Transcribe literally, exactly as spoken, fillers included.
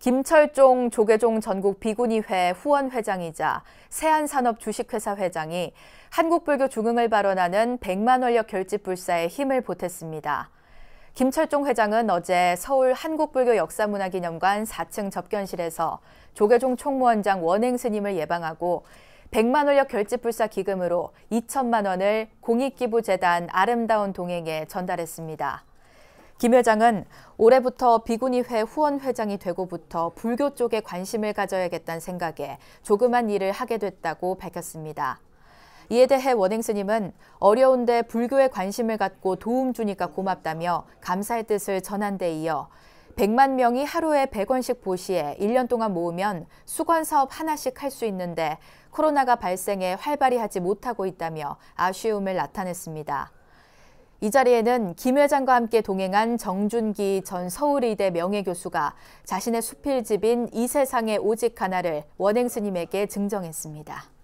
김철종 조계종 전국 비구니회 후원회장이자 새한산업주식회사 회장이 한국불교 중흥을 발언하는 백만원력 결집불사에 힘을 보탰습니다. 김철종 회장은 어제 서울 한국불교역사문화기념관 사 층 접견실에서 조계종 총무원장 원행스님을 예방하고 백만원력 결집불사 기금으로 이천만 원을 공익기부재단 아름다운 동행에 전달했습니다. 김 회장은 올해부터 비구니회 후원회장이 되고부터 불교 쪽에 관심을 가져야겠다는 생각에 조그만 일을 하게 됐다고 밝혔습니다. 이에 대해 원행스님은 어려운데 불교에 관심을 갖고 도움 주니까 고맙다며 감사의 뜻을 전한 데 이어 백만 명이 하루에 백 원씩 보시에 일 년 동안 모으면 수건 사업 하나씩 할 수 있는데 코로나가 발생해 활발히 하지 못하고 있다며 아쉬움을 나타냈습니다. 이 자리에는 김 회장과 함께 동행한 정준기 전 서울의대 명예교수가 자신의 수필집인 이 세상의 오직 하나를 원행스님에게 증정했습니다.